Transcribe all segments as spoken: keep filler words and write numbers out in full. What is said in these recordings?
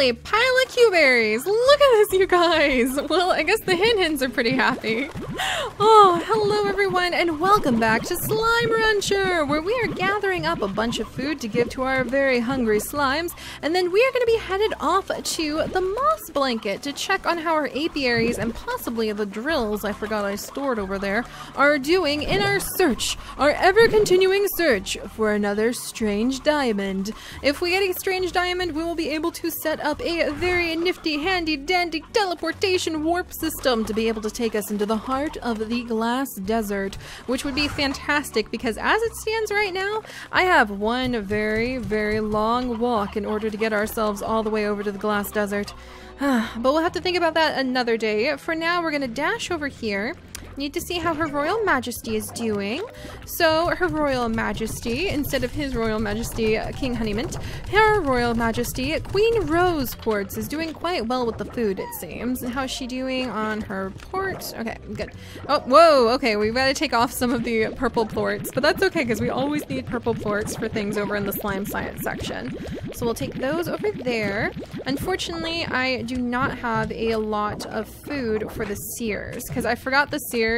Holy pile of Q-berries! Look at this, you guys! Well, I guess the henhens are pretty happy. Oh, hello everyone, and welcome back to Slime Rancher, where we are gathering up a bunch of food to give to our very hungry slimes, and then we are going to be headed off to the moss blanket to check on how our apiaries and possibly the drills I forgot I stored over there are doing in our search, our ever-continuing search for another strange diamond. If we get a strange diamond, we will be able to set up a very nifty, handy-dandy teleportation warp system to be able to take us into the heart of the Glass Desert, which would be fantastic because as it stands right now, I have one very, very long walk in order to get ourselves all the way over to the Glass Desert. But we'll have to think about that another day. For now, we're gonna dash over here. Need to see how Her Royal Majesty is doing. So, Her Royal Majesty, instead of His Royal Majesty uh, King Honeymint, Her Royal Majesty Queen Rose Quartz is doing quite well with the food, it seems. And how's she doing on her plort? Okay, good. Oh, whoa, okay, we've got to take off some of the purple plorts, but that's okay because we always need purple plorts for things over in the slime science section. So we'll take those over there. Unfortunately, I do not have a lot of food for the seers because I forgot the seers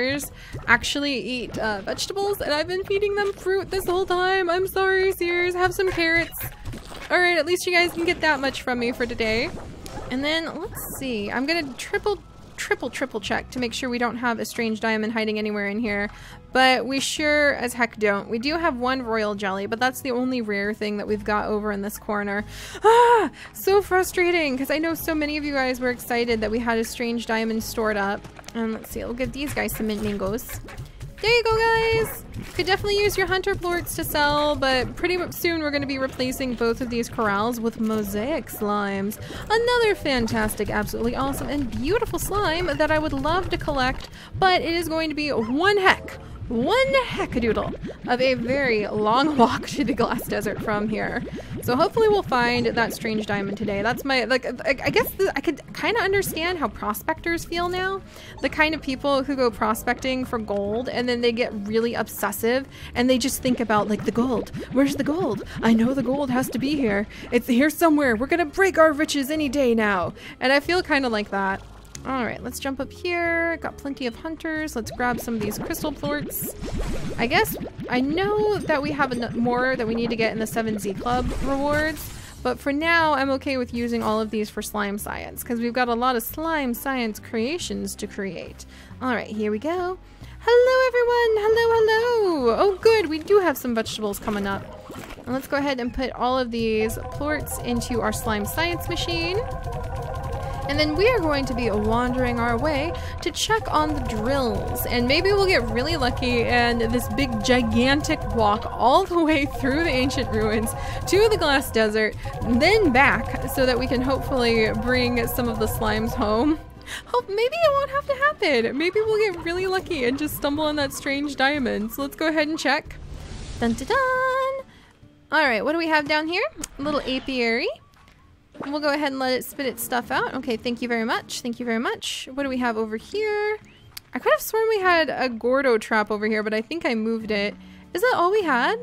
actually eat uh, vegetables, and I've been feeding them fruit this whole time. I'm sorry, Sears. Have some carrots. Alright, at least you guys can get that much from me for today. And then, let's see. I'm gonna triple, triple, triple check to make sure we don't have a strange diamond hiding anywhere in here. But we sure as heck don't. We do have one royal jelly, but that's the only rare thing that we've got over in this corner. Ah! So frustrating, because I know so many of you guys were excited that we had a strange diamond stored up. Um, let's see, we'll give these guys some mint mangoes. There you go, guys! Could definitely use your hunter plorts to sell, but pretty soon we're going to be replacing both of these corrals with mosaic slimes. Another fantastic, absolutely awesome, and beautiful slime that I would love to collect, but it is going to be one heck. One heckadoodle of a very long walk to the Glass Desert from here. So hopefully we'll find that strange diamond today. That's my, like, I guess the, I could kind of understand how prospectors feel now. The kind of people who go prospecting for gold and then they get really obsessive and they just think about, like, the gold. Where's the gold? I know the gold has to be here. It's here somewhere. We're gonna break our riches any day now. And I feel kind of like that. Alright, let's jump up here. Got plenty of hunters. Let's grab some of these crystal plorts. I guess I know that we have more that we need to get in the seven Zee Club rewards, but for now I'm okay with using all of these for slime science because we've got a lot of slime science creations to create. Alright, here we go. Hello everyone! Hello, hello! Oh good, we do have some vegetables coming up. And let's go ahead and put all of these plorts into our slime science machine. And then we are going to be wandering our way to check on the drills. And maybe we'll get really lucky and this big gigantic walk all the way through the ancient ruins to the Glass Desert, then back so that we can hopefully bring some of the slimes home. Hope maybe it won't have to happen. Maybe we'll get really lucky and just stumble on that strange diamond. So let's go ahead and check. Dun dun dun! Alright, what do we have down here? A little apiary. We'll go ahead and let it spit its stuff out. Okay, thank you very much. Thank you very much. What do we have over here? I could have sworn we had a Gordo trap over here, but I think I moved it. Is that all we had?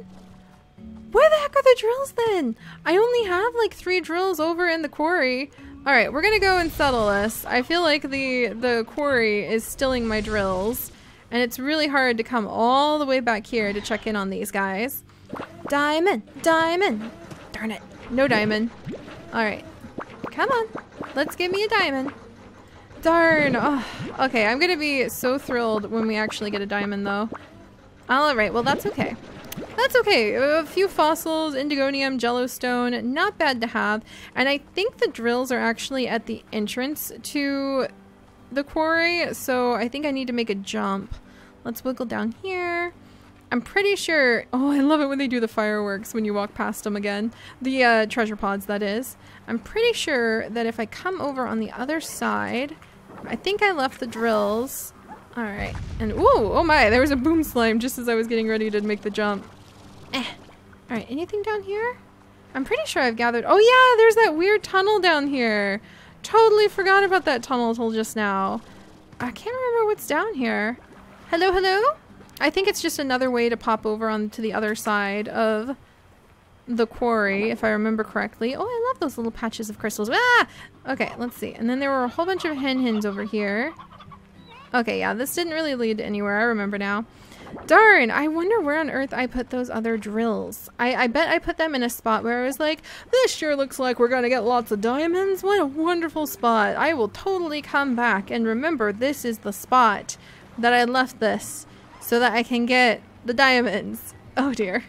Where the heck are the drills then? I only have like three drills over in the quarry. Alright, we're gonna go and settle this. I feel like the, the quarry is stealing my drills. And it's really hard to come all the way back here to check in on these guys. Diamond! Diamond! Darn it. No diamond. Alright. Come on. Let's give me a diamond. Darn. Oh, okay, I'm gonna be so thrilled when we actually get a diamond, though. Alright, well, that's okay. That's okay. A few fossils, indigonium, jellostone, not bad to have. And I think the drills are actually at the entrance to the quarry, so I think I need to make a jump. Let's wiggle down here. I'm pretty sure... Oh, I love it when they do the fireworks when you walk past them again. The uh, treasure pods, that is. I'm pretty sure that if I come over on the other side... I think I left the drills. Alright. And ooh, oh my, there was a boom slime just as I was getting ready to make the jump. Eh. Alright, anything down here? I'm pretty sure I've gathered... Oh yeah, there's that weird tunnel down here. Totally forgot about that tunnel till just now. I can't remember what's down here. Hello, hello? I think it's just another way to pop over onto the other side of the quarry, if I remember correctly. Oh, I love those little patches of crystals. Ah! Okay, let's see. And then there were a whole bunch of henhens over here. Okay, yeah, this didn't really lead anywhere. I remember now. Darn, I wonder where on earth I put those other drills. I, I bet I put them in a spot where I was like, this sure looks like we're gonna get lots of diamonds. What a wonderful spot. I will totally come back and remember this is the spot that I left this so that I can get the diamonds. Oh dear.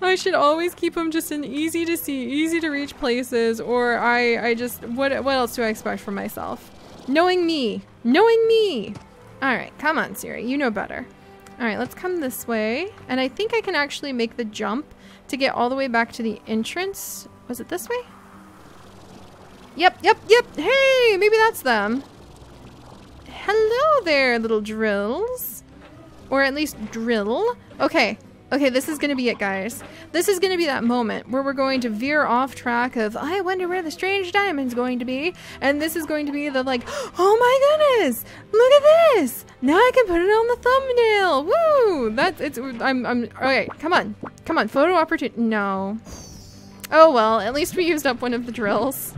I should always keep them just in easy to see, easy to reach places, or I, I just, what, what else do I expect from myself? Knowing me. Knowing me! Alright, come on, Siri. You know better. Alright, let's come this way. And I think I can actually make the jump to get all the way back to the entrance. Was it this way? Yep, yep, yep! Hey! Maybe that's them. Hello there, little drills. Or at least drill. Okay. Okay, this is gonna be it, guys. This is gonna be that moment where we're going to veer off track of, I wonder where the strange diamond's going to be, and this is going to be the, like, oh my goodness, look at this! Now I can put it on the thumbnail! Woo! That's, it's, I'm, I'm, okay, come on. Come on, photo opportunity, no. Oh well, at least we used up one of the drills.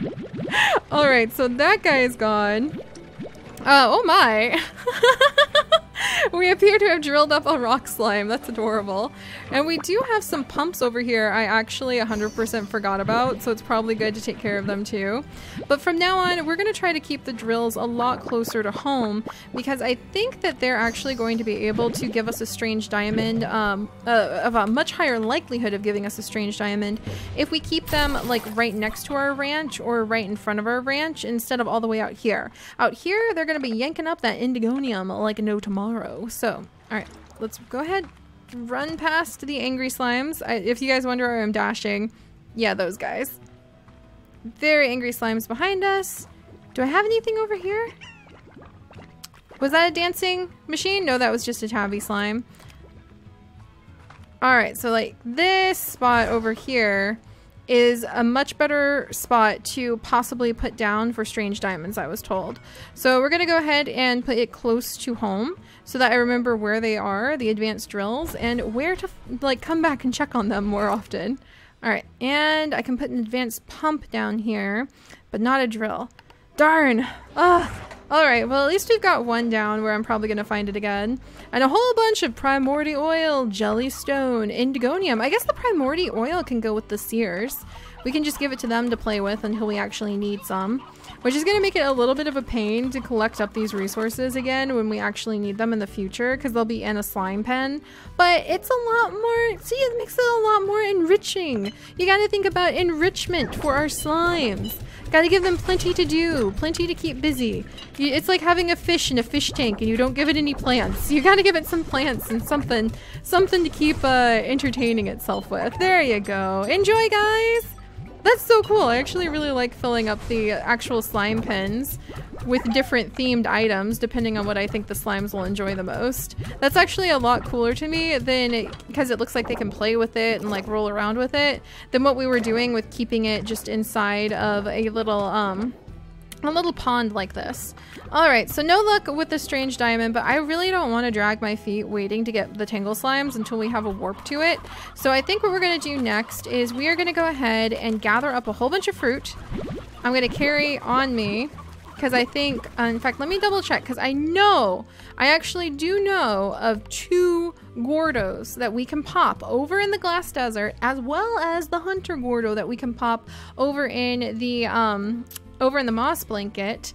Alright, so that guy is gone. Uh, oh my! We appear to have drilled up a rock slime. That's adorable. And we do have some pumps over here I actually one hundred percent forgot about, so it's probably good to take care of them too. But from now on, we're going to try to keep the drills a lot closer to home, because I think that they're actually going to be able to give us a strange diamond, um, uh, of a much higher likelihood of giving us a strange diamond if we keep them like right next to our ranch or right in front of our ranch instead of all the way out here. Out here, they're going to be yanking up that indigonium like no tomorrow. So, alright, let's go ahead, run past the angry slimes. I, if you guys wonder where I'm dashing, yeah, those guys. Very angry slimes behind us. Do I have anything over here? Was that a dancing machine? No, that was just a tabby slime. Alright, so like this spot over here is a much better spot to possibly put down for strange diamonds, I was told. So we're gonna go ahead and put it close to home so that I remember where they are, the advanced drills, and where to like come back and check on them more often. All right, and I can put an advanced pump down here, but not a drill. Darn! Ugh! All right, well at least we've got one down where I'm probably gonna find it again. And a whole bunch of primordial oil, jellystone, indigonium. I guess the primordial oil can go with the seers. We can just give it to them to play with until we actually need some, which is gonna make it a little bit of a pain to collect up these resources again when we actually need them in the future, because they'll be in a slime pen. But it's a lot more, see, it makes it a lot more enriching. You gotta think about enrichment for our slimes. Gotta give them plenty to do, plenty to keep busy. It's like having a fish in a fish tank and you don't give it any plants. You gotta give it some plants and something, something to keep uh, entertaining itself with. There you go. Enjoy, guys! That's so cool. I actually really like filling up the actual slime pens with different themed items depending on what I think the slimes will enjoy the most. That's actually a lot cooler to me than, because it looks like they can play with it and like roll around with it, than what we were doing with keeping it just inside of a little um a little pond like this. Alright, so no luck with the strange diamond, but I really don't want to drag my feet waiting to get the Tangle slimes until we have a warp to it. So I think what we're going to do next is we are going to go ahead and gather up a whole bunch of fruit. I'm going to carry on me, because I think, uh, in fact, let me double check, because I know, I actually do know of two Gordos that we can pop over in the Glass Desert, as well as the Hunter Gordo that we can pop over in the, um... over in the moss blanket.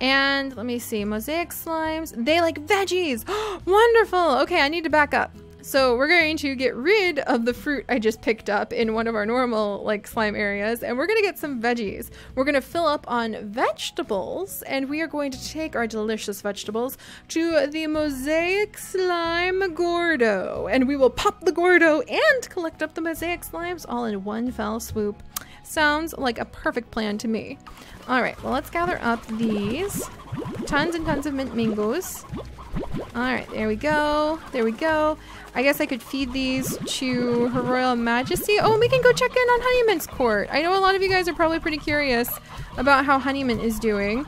And let me see, mosaic slimes, they like veggies. Wonderful. Okay, I need to back up. So we're going to get rid of the fruit I just picked up in one of our normal like slime areas, and we're gonna get some veggies. We're gonna fill up on vegetables, and we are going to take our delicious vegetables to the mosaic slime Gordo, and we will pop the Gordo and collect up the mosaic slimes all in one fell swoop. Sounds like a perfect plan to me. All right, well, let's gather up these. Tons and tons of mint mangoes. All right, there we go. There we go. I guess I could feed these to Her Royal Majesty. Oh, we can go check in on Honeymint's court. I know a lot of you guys are probably pretty curious about how Honeymint is doing.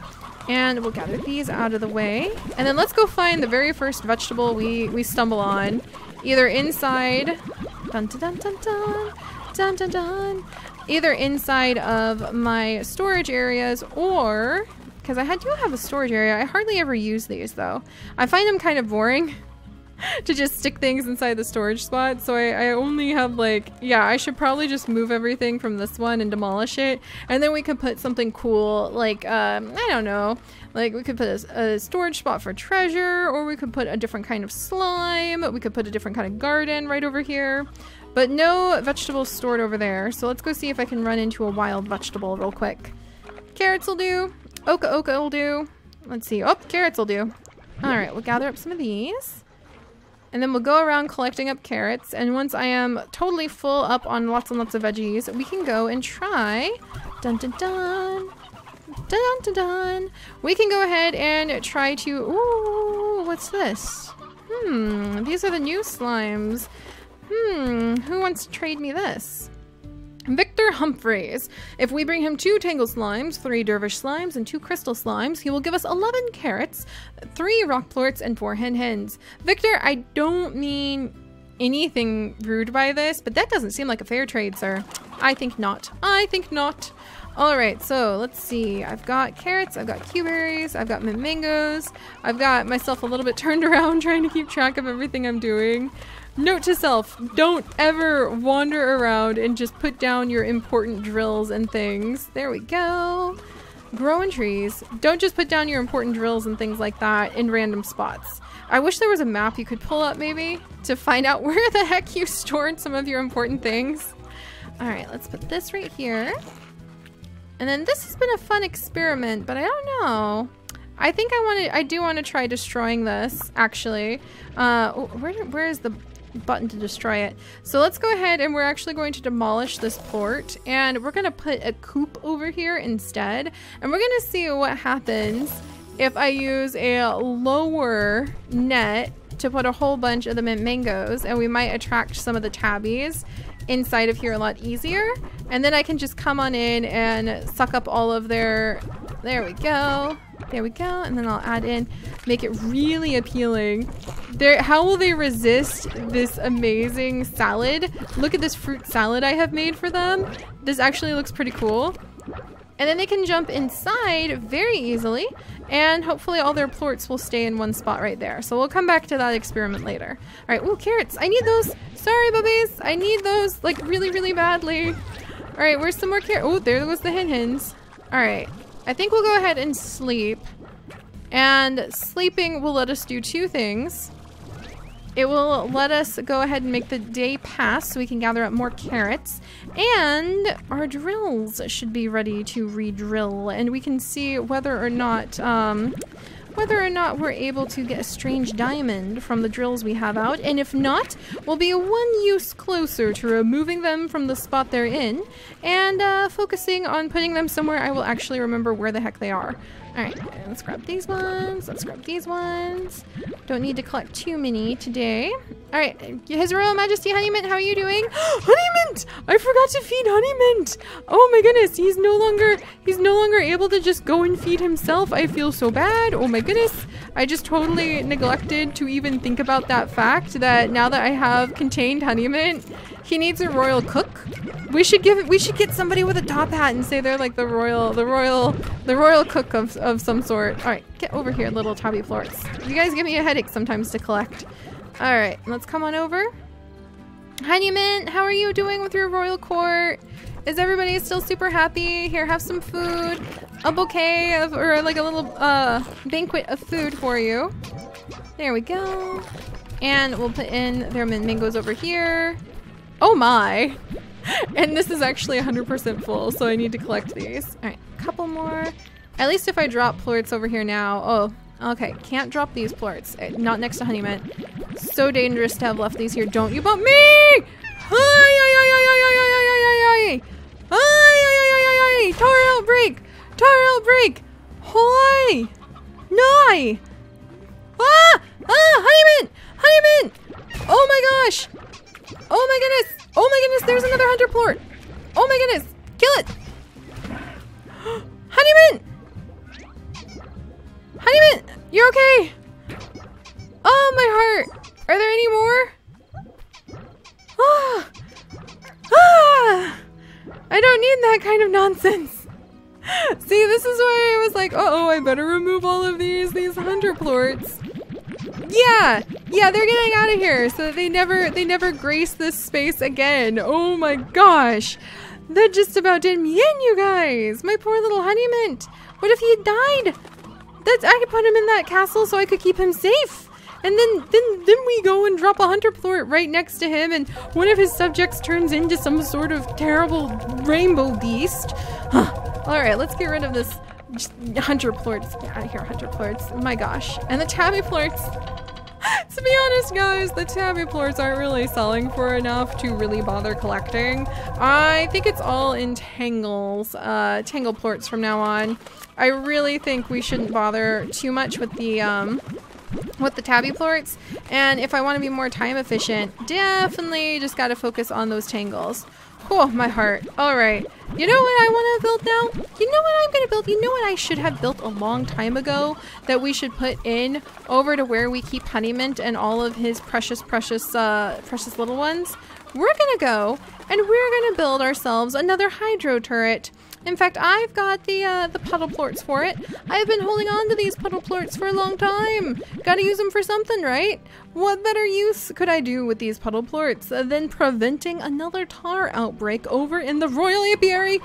And we'll gather these out of the way. And then let's go find the very first vegetable we, we stumble on. Either inside... Dun, dun, dun, dun, dun. dun, dun, dun, either inside of my storage areas or, because I had to have a storage area. I hardly ever use these though. I find them kind of boring to just stick things inside the storage spot. So I, I only have like, yeah, I should probably just move everything from this one and demolish it. And then we could put something cool, like, um, I don't know, like we could put a, a storage spot for treasure, or we could put a different kind of slime. We could put a different kind of garden right over here. But no vegetables stored over there. So let's go see if I can run into a wild vegetable real quick. Carrots will do. Oka oka will do. Let's see. Oh, carrots will do. All right, we'll gather up some of these. And then we'll go around collecting up carrots. And once I am totally full up on lots and lots of veggies, we can go and try. Dun dun dun. Dun dun dun. We can go ahead and try to. Ooh, what's this? Hmm, these are the new slimes. Hmm, who wants to trade me this? Victor Humphreys. If we bring him two Tangle slimes, three Dervish slimes, and two Crystal slimes, he will give us eleven carrots, three rock plorts, and four henhens. Victor, I don't mean anything rude by this, but that doesn't seem like a fair trade, sir. I think not. I think not. Alright, so let's see. I've got carrots, I've got Q-berries, I've got mangoes. I've got myself a little bit turned around trying to keep track of everything I'm doing. Note to self, don't ever wander around and just put down your important drills and things. There we go. Growing trees. Don't just put down your important drills and things like that in random spots. I wish there was a map you could pull up maybe to find out where the heck you stored some of your important things. All right, let's put this right here. And then this has been a fun experiment, but I don't know. I think I want to, I do want to try destroying this actually. Uh, where, where is the button to destroy it? So let's go ahead and we're actually going to demolish this plort, and we're going to put a coop over here instead, and we're going to see what happens if I use a lower net to put a whole bunch of the mint mangoes, and we might attract some of the tabbies inside of here a lot easier, and then I can just come on in and suck up all of their, there we go. There we go, and then I'll add in, make it really appealing. There, how will they resist this amazing salad? Look at this fruit salad I have made for them. This actually looks pretty cool. And then they can jump inside very easily, and hopefully all their plorts will stay in one spot right there. So we'll come back to that experiment later. All right, ooh, carrots, I need those. Sorry, bubbies, I need those, like, really, really badly. All right, where's some more carrots? Oh, there was the henhens. All right. I think we'll go ahead and sleep, and sleeping will let us do two things. It will let us go ahead and make the day pass so we can gather up more carrots, and our drills should be ready to re-drill, and we can see whether or not um, whether or not we're able to get a strange diamond from the drills we have out, and if not, we'll be one use closer to removing them from the spot they're in, and uh, focusing on putting them somewhere I will actually remember where the heck they are. Alright, let's grab these ones, let's grab these ones. Don't need to collect too many today. Alright, His Royal Majesty Honeymint, how are you doing? Honeymint! I forgot to feed Honeymint! Oh my goodness, he's no longer, he's no longer able to just go and feed himself. I feel so bad, oh my goodness. I just totally neglected to even think about that fact that now that I have contained Honeymint, he needs a royal cook. We should give it, we should get somebody with a top hat and say they're like the royal, the royal, the royal cook of, of some sort. All right, get over here, little tabby plorts. You guys give me a headache sometimes to collect. All right, let's come on over. Honeymint, how are you doing with your royal court? Is everybody still super happy? Here, have some food. A bouquet of, or like a little uh, banquet of food for you. There we go. And we'll put in their mangoes over here. Oh my! And this is actually one hundred percent full, so I need to collect these. Alright, a couple more. At least if I drop plorts over here now. Oh, okay. Can't drop these plorts. Not next to Honeymint. So dangerous to have left these here. Don't you bump me! Hi! Hi! Tarr outbreak! Tarr outbreak! Hoi! Noi! Ah! Ah! Honeymint! Honeymint! Oh my gosh! Oh my goodness! Oh my goodness! There's another hunter plort! Oh my goodness! Kill it! Honeymint! Honeymint! You're okay! Oh, my heart! Are there any more? Ah! Ah! nonsense. See, this is why I was like, uh-oh, I better remove all of these, these hunter plorts. Yeah, yeah, they're getting out of here so that they never, they never grace this space again. Oh my gosh. That just about did me in, you guys. My poor little Honeymint. What if he had died? That's, I could put him in that castle so I could keep him safe. And then, then, then we go and drop a hunter plort right next to him, and one of his subjects turns into some sort of terrible rainbow beast. Huh. All right, let's get rid of this hunter plorts. Get out of here, hunter plorts. Oh my gosh. And the tabby plorts. To be honest, guys, the tabby plorts aren't really selling for enough to really bother collecting. I think it's all in tangles, uh, tangle plorts from now on. I really think we shouldn't bother too much with the, um, with the tabby plorts. And if I want to be more time efficient, definitely just got to focus on those tangles. Oh, my heart. All right. You know what I want to build now? You know what I'm going to build? You know what I should have built a long time ago that we should put in over to where we keep Honeymint and all of his precious, precious, uh, precious little ones? We're going to go and we're going to build ourselves another hydro turret. In fact, I've got the uh, the puddle plorts for it. I've been holding on to these puddle plorts for a long time. Gotta use them for something, right? What better use could I do with these puddle plorts than preventing another Tarr outbreak over in the Royal Apiary,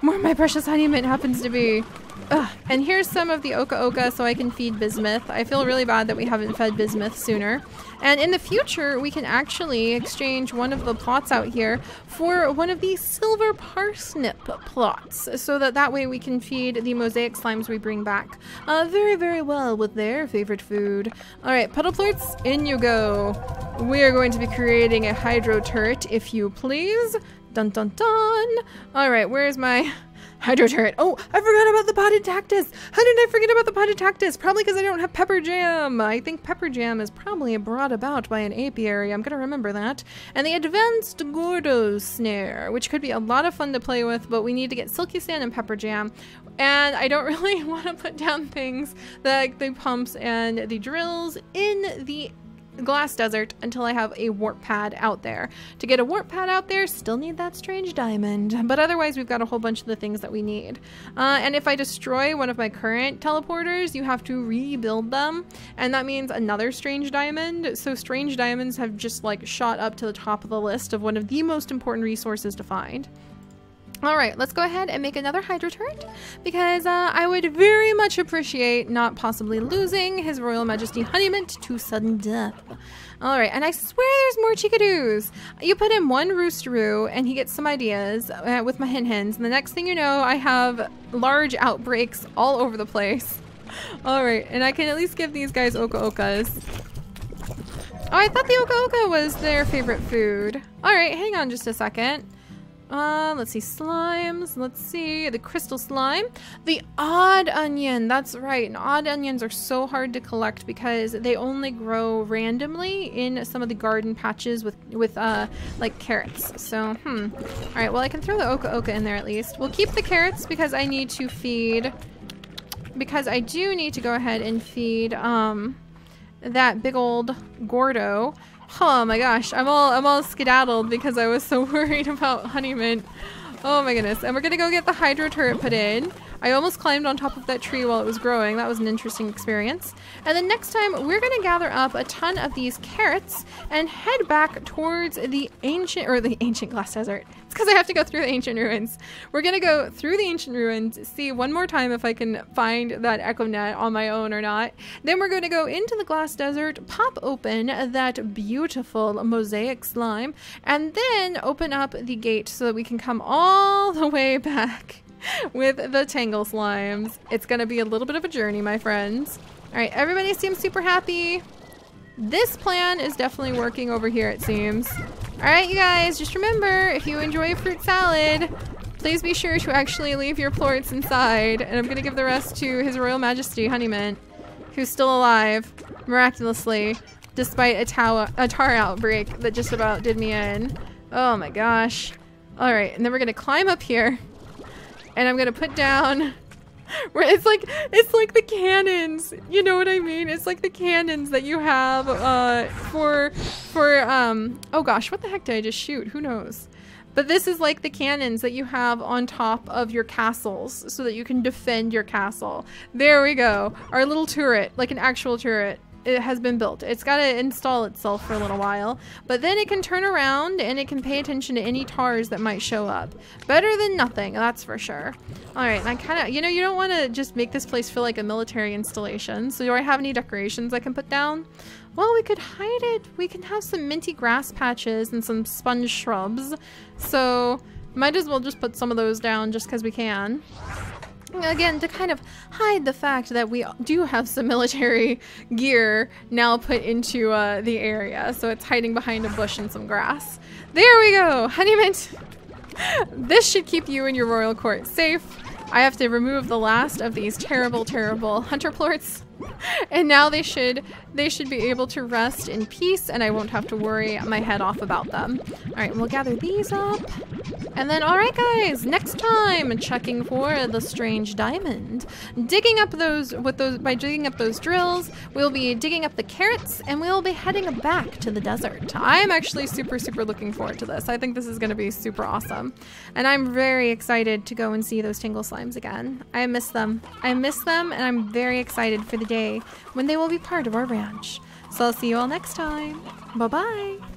where my precious Honeymint happens to be. Ugh. And here's some of the Oka Oka so I can feed Bismuth. I feel really bad that we haven't fed Bismuth sooner. And in the future, we can actually exchange one of the plots out here for one of the silver parsnip plots, so that that way we can feed the mosaic slimes we bring back uh, very, very well with their favorite food. All right, puddle plorts, in you go. We are going to be creating a hydro turret, if you please. Dun dun dun. All right, where's my hydro turret? Oh, I forgot about the potted cactus. How did I forget about the potted cactus? Probably because I don't have pepper jam. I think pepper jam is probably brought about by an apiary. I'm gonna remember that. And the advanced Gordo snare, which could be a lot of fun to play with, but we need to get silky sand and pepper jam. And I don't really want to put down things like the pumps and the drills in the Glass Desert until I have a warp pad out there. To get a warp pad out there, still need that strange diamond, but otherwise we've got a whole bunch of the things that we need. Uh, and if I destroy one of my current teleporters, you have to rebuild them, and that means another strange diamond. So strange diamonds have just like shot up to the top of the list of one of the most important resources to find. All right, let's go ahead and make another hydro turret, because uh, I would very much appreciate not possibly losing His Royal Majesty Honeymint to sudden death. All right, and I swear there's more chickadoos. You put in one rosteroo, and he gets some ideas uh, with my henhens, and the next thing you know, I have large outbreaks all over the place. All right, and I can at least give these guys Oka Okas. Oh, I thought the Oka Oka was their favorite food. All right, hang on just a second. Uh, let's see, slimes, let's see, the crystal slime, the odd onion, that's right, and odd onions are so hard to collect because they only grow randomly in some of the garden patches with, with, uh, like carrots, so, hmm, alright, well I can throw the Oka Oka in there at least. We'll keep the carrots because I need to feed, because I do need to go ahead and feed, um, that big old Gordo. Oh my gosh, I'm all I'm all skedaddled because I was so worried about Honeymint. Oh my goodness. And we're gonna go get the hydro turret put in. I almost climbed on top of that tree while it was growing. That was an interesting experience. And then next time we're gonna gather up a ton of these carrots and head back towards the ancient or the ancient Glass Desert. It's because I have to go through the ancient ruins. We're gonna go through the ancient ruins, see one more time if I can find that Echo Net on my own or not. Then we're gonna go into the Glass Desert, pop open that beautiful mosaic slime, and then open up the gate so that we can come all the way back with the Tangle slimes. It's gonna be a little bit of a journey, my friends. All right, everybody seems super happy. This plan is definitely working over here, it seems. All right, you guys, just remember, if you enjoy fruit salad, please be sure to actually leave your plorts inside. And I'm gonna give the rest to His Royal Majesty Honeymint, who's still alive, miraculously, despite a, tow a Tarr outbreak that just about did me in. Oh my gosh. All right, and then we're gonna climb up here. And I'm gonna put down where it's like it's like the cannons, you know what I mean? It's like the cannons that you have uh, for for um oh gosh, what the heck did I just shoot? Who knows? But this is like the cannons that you have on top of your castles so that you can defend your castle. There we go. Our little turret, like an actual turret, it has been built. It's got to install itself for a little while, but then it can turn around and it can pay attention to any tars that might show up. Better than nothing, that's for sure. All right, and I kind of, you know, you don't want to just make this place feel like a military installation. So do I have any decorations I can put down? Well, we could hide it. We can have some minty grass patches and some sponge shrubs. So might as well just put some of those down just because we can. Again, to kind of hide the fact that we do have some military gear now put into uh, the area. So it's hiding behind a bush and some grass. There we go! Honeymint! This should keep you and your royal court safe. I have to remove the last of these terrible, terrible hunter plorts. And now they should they should be able to rest in peace, and I won't have to worry my head off about them. All right, we'll gather these up. And then, all right, guys, next time, checking for the strange diamond. Digging up those, with those, by digging up those drills, we'll be digging up the carrots, and we'll be heading back to the desert. I'm actually super, super looking forward to this. I think this is going to be super awesome. And I'm very excited to go and see those Tangle slimes again. I miss them. I miss them, and I'm very excited for the day when they will be part of our ranch. So I'll see you all next time. Bye-bye.